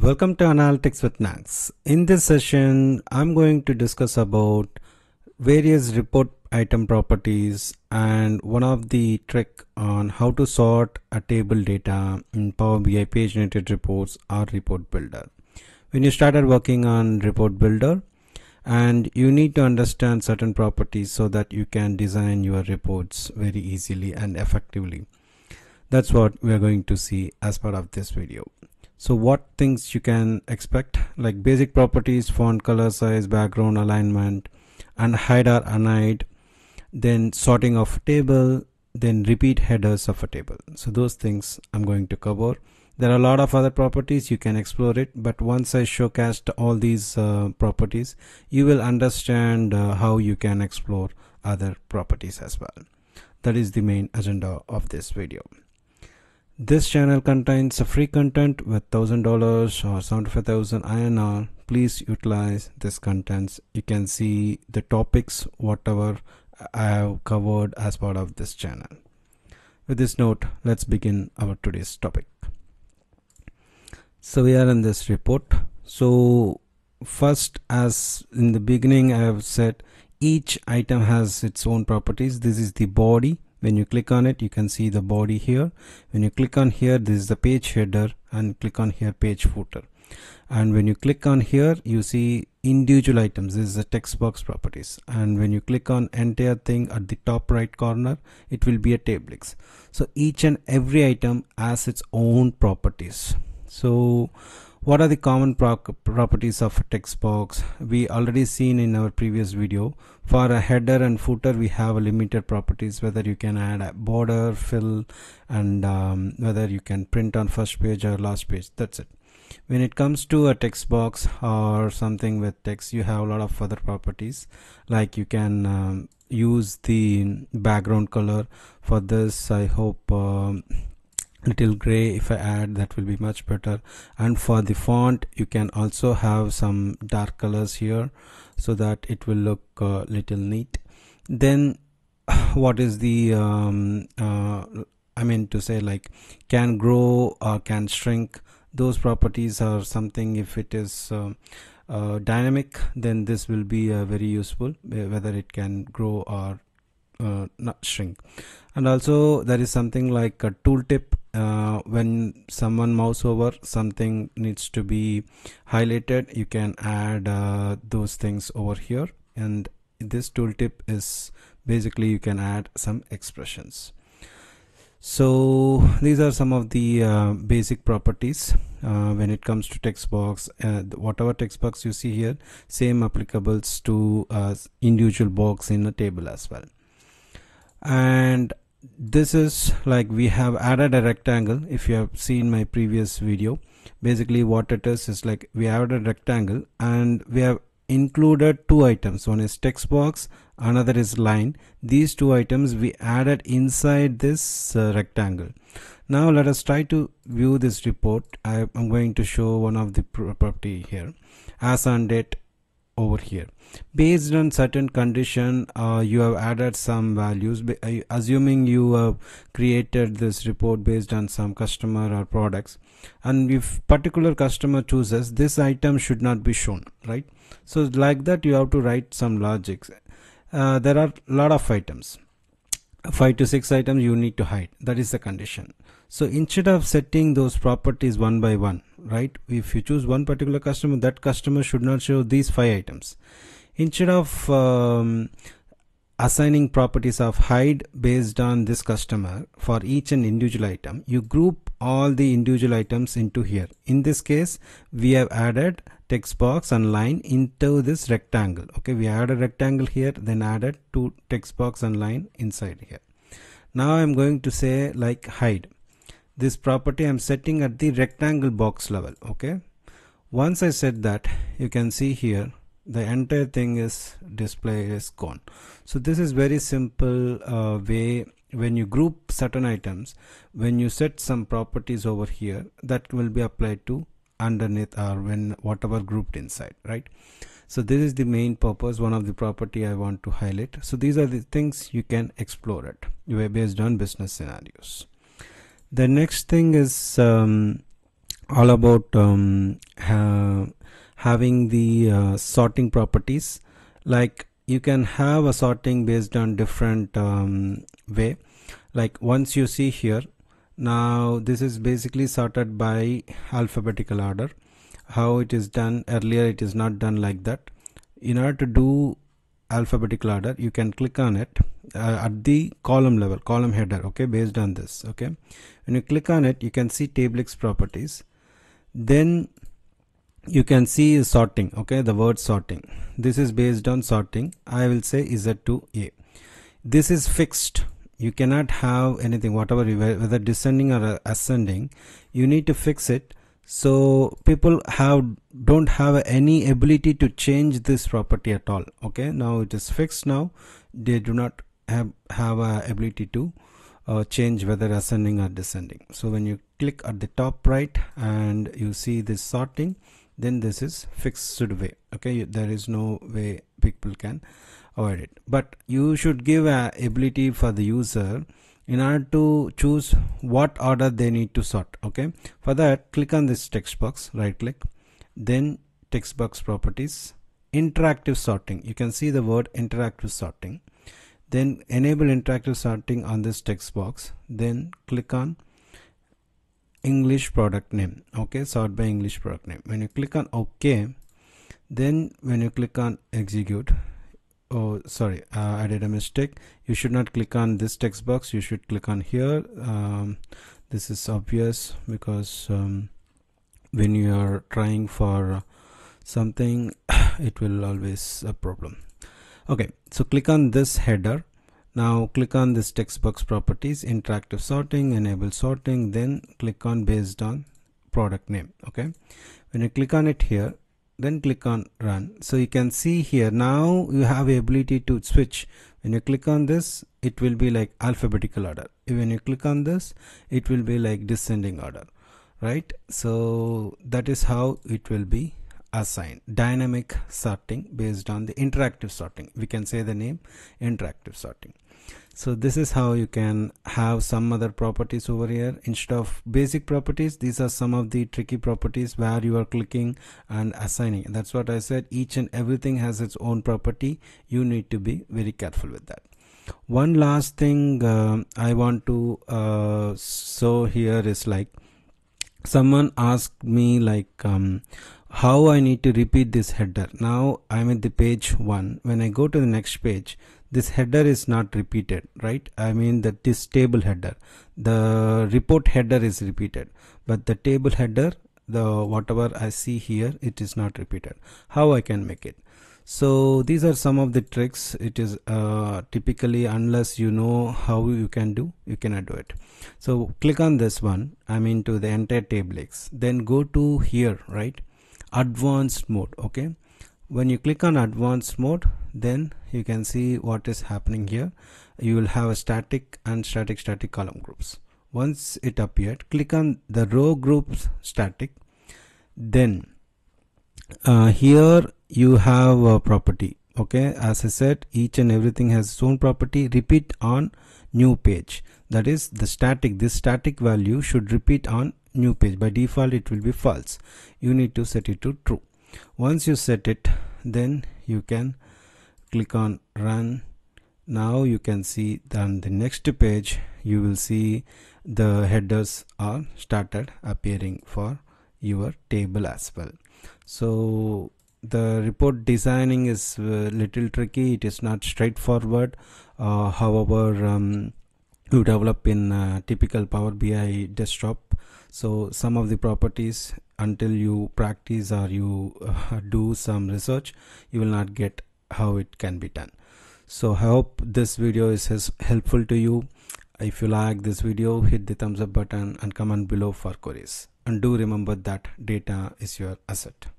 Welcome to Analytics with Nags. In this session, I'm going to discuss about various report item properties and one of the trick on how to sort a table data in Power BI paginated reports or Report Builder. When you started working on Report Builder, and you need to understand certain properties so that you can design your reports very easily and effectively. That's what we are going to see as part of this video. So what things you can expect, like basic properties, font color, size, background alignment, and hide or unhide, then sorting of a table, then repeat headers of a table. So those things I'm going to cover. There are a lot of other properties, you can explore it, but once I showcased all these properties, you will understand how you can explore other properties as well. That is the main agenda of this video. This channel contains free content with $1,000 or 75,000 INR. Please utilize this contents. You can see the topics, whatever I have covered as part of this channel. With this note, let's begin our today's topic. So we are in this report. So first, as in the beginning, I have said each item has its own properties. This is the body. When you click on it, you can see the body here. When you click on here, this is the page header, and click on here, page footer. And when you click on here, you see individual items. This is the text box properties. And when you click on entire thing at the top right corner, it will be a Tablix. So each and every item has its own properties. So what are the common properties of a text box? We already seen in our previous video. For a header and footer, we have limited properties, whether you can add a border, fill, and whether you can print on first page or last page. That's it. When it comes to a text box or something with text, you have a lot of other properties, like you can use the background color. For this, I hope little gray, if I add, that will be much better. And for the font, you can also have some dark colors here so that it will look a little neat. Then what is the I mean to say, like, can grow or can shrink. Those properties are something, if it is dynamic, then this will be very useful, whether it can grow or not shrink. And also there is something like a tooltip. When someone mouse over something needs to be highlighted, you can add those things over here, and this tooltip is basically you can add some expressions. So these are some of the basic properties when it comes to text box. Whatever text box you see here, same applicables to individual box in a table as well. And this is like we have added a rectangle. If you have seen my previous video, basically what it is like we added a rectangle and we have included two items. One is text box, another is line. These two items we added inside this rectangle. Now let us try to view this report. I'm going to show one of the property here, as on date. Over here, based on certain condition, you have added some values. Assuming you have created this report based on some customer or products, and if particular customer chooses, this item should not be shown, right? So like that, you have to write some logics. There are a lot of items, 5 to 6 items you need to hide. That is the condition. So instead of setting those properties one by one, right, if you choose one particular customer, that customer should not show these 5 items. Instead of assigning properties of hide based on this customer for each and individual item, you group all the individual items into here. In this case, we have added text box and line into this rectangle. Okay, we added a rectangle here, then added two text box and line inside here. Now I'm going to say like hide. This property I'm setting at the rectangle box level. Okay, once I set that, you can see here the entire thing is display is gone. So this is very simple way. When you group certain items, when you set some properties over here, that will be applied to underneath or when whatever grouped inside, right? So this is the main purpose, one of the property I want to highlight. So these are the things you can explore it based on business scenarios. The next thing is all about having the sorting properties. Like you can have a sorting based on different way. Like once you see here, now this is basically sorted by alphabetical order. How it is done earlier, it is not done like that. In order to do alphabetical order, you can click on it at the column level, column header, okay, based on this. Okay, when you click on it, you can see Tablix properties. Then you can see sorting, okay, the word sorting. This is based on sorting. I will say Z2A. This is fixed. You cannot have anything, whatever, whether descending or ascending, you need to fix it. So people don't have any ability to change this property at all. Okay, now it is fixed. Now they do not have a ability to change whether ascending or descending. So when you click at the top right and you see this sorting, then this is fixed way. Okay, there is no way people can avoid it, but you should give a ability for the user in order to choose what order they need to sort. Okay, for that, click on this text box, right click, then text box properties, interactive sorting. You can see the word interactive sorting. Then enable interactive sorting on this text box. Then click on English product name. Okay, sort by English product name. When you click on OK, then when you click on execute, oh sorry, I did a mistake. You should not click on this text box. You should click on here. This is obvious because when you are trying for something, it will always a problem. Okay, so click on this header. Now click on this text box properties, interactive sorting, enable sorting, then click on based on product name. Okay, when you click on it here, then click on run. So you can see here, now you have the ability to switch. When you click on this, it will be like alphabetical order. When you click on this, it will be like descending order, right? So that is how it will be assigned. Dynamic sorting based on the interactive sorting. We can say the name interactive sorting. So this is how you can have some other properties over here instead of basic properties. These are some of the tricky properties where you are clicking and assigning. That's what I said, each and everything has its own property. You need to be very careful with that. One last thing I want to show here is, like, someone asked me like how I need to repeat this header. Now I'm at the page 1. When I go to the next page, this header is not repeated, right? I mean that this table header, the report header is repeated, but the table header, the whatever I see here, it is not repeated. How I can make it? So these are some of the tricks. It is typically, unless you know how you can do, you cannot do it. So click on this one, I mean to the entire Tablix, then go to here, right, advanced mode. Okay, when you click on advanced mode, then you can see what is happening here. You will have a static and static column groups. Once it appeared, click on the row groups static. Then here you have a property. Okay, as I said, each and everything has its own property. Repeat on new page. That is the static. This static value should repeat on new page. By default, it will be false. You need to set it to true. Once you set it, then you can click on run. Now you can see on the next page, you will see the headers are started appearing for your table as well. So the report designing is a little tricky. It is not straightforward. However, you develop in typical Power BI desktop. So some of the properties, until you practice or you do some research, you will not get how it can be done. So I hope this video is helpful to you. If you like this video, hit the thumbs up button and comment below for queries. And do remember that data is your asset.